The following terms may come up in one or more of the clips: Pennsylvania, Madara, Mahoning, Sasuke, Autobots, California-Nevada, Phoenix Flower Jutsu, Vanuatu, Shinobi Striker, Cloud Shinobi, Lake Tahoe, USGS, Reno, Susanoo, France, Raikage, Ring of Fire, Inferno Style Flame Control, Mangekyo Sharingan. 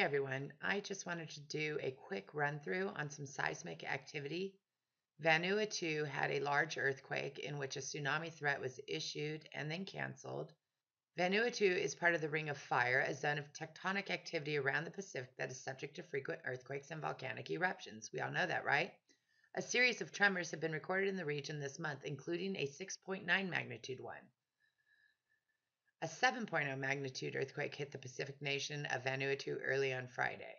Hey everyone, I just wanted to do a quick run-through on some seismic activity. Vanuatu had a large earthquake in which a tsunami threat was issued and then canceled. Vanuatu is part of the Ring of Fire, a zone of tectonic activity around the Pacific that is subject to frequent earthquakes and volcanic eruptions. We all know that, right? A series of tremors have been recorded in the region this month, including a 6.9 magnitude one. A 7.0 magnitude earthquake hit the Pacific nation of Vanuatu early on Friday.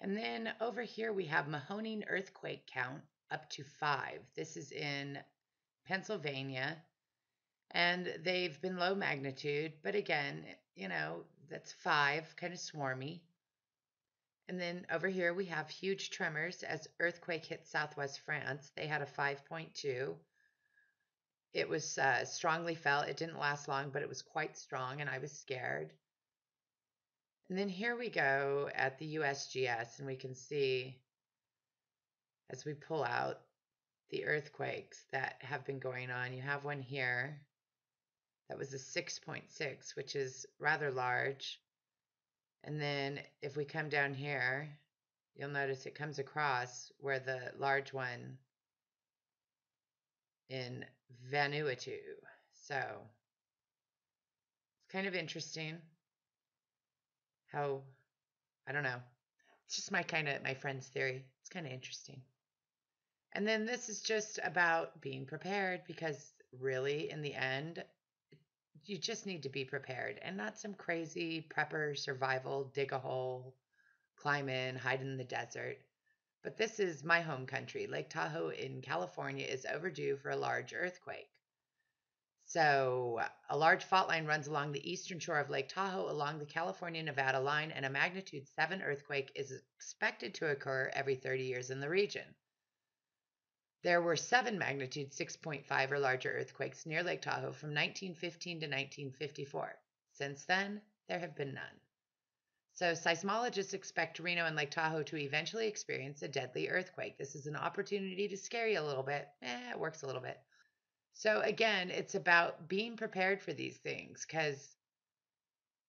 And then over here we have Mahoning earthquake count up to 5. This is in Pennsylvania. And they've been low magnitude, but again, you know, that's 5, kind of swarmy. And then over here we have huge tremors as earthquake hit southwest France. They had a 5.2. It was strongly felt. It didn't last long, but it was quite strong, and I was scared. And then here we go at the USGS, and we can see as we pull out the earthquakes that have been going on. You have one here that was a 6.6, which is rather large. And then if we come down here, you'll notice it comes across where the large one in Vanuatu. So it's kind of interesting how, I don't know, it's just my friend's theory. It's kind of interesting. And then this is just about being prepared, because really in the end you just need to be prepared and not some crazy prepper survival, dig a hole, climb in, hide in the desert. But this is my home country. Lake Tahoe in California is overdue for a large earthquake. So a large fault line runs along the eastern shore of Lake Tahoe along the California-Nevada line, and a magnitude 7 earthquake is expected to occur every 30 years in the region. There were 7 magnitude 6.5 or larger earthquakes near Lake Tahoe from 1915 to 1954. Since then, there have been none. So seismologists expect Reno and Lake Tahoe to eventually experience a deadly earthquake. This is an opportunity to scare you a little bit. It works a little bit. So again, it's about being prepared for these things, because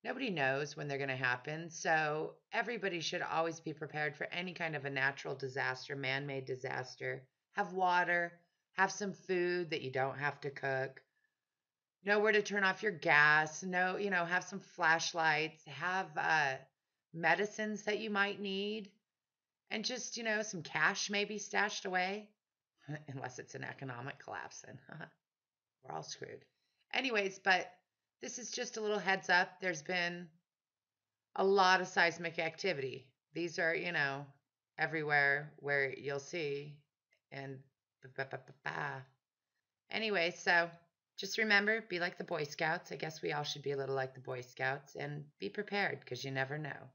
nobody knows when they're going to happen. So everybody should always be prepared for any kind of a natural disaster, man-made disaster. Have water, have some food that you don't have to cook. Know where to turn off your gas. Know, you know, have some flashlights. Have medicines that you might need, and just, you know, some cash maybe stashed away, unless it's an economic collapse, and we're all screwed. Anyways, but this is just a little heads up. There's been a lot of seismic activity. These are, you know, everywhere where you'll see, and anyway, so just remember, be like the Boy Scouts. I guess we all should be a little like the Boy Scouts, and be prepared, because you never know.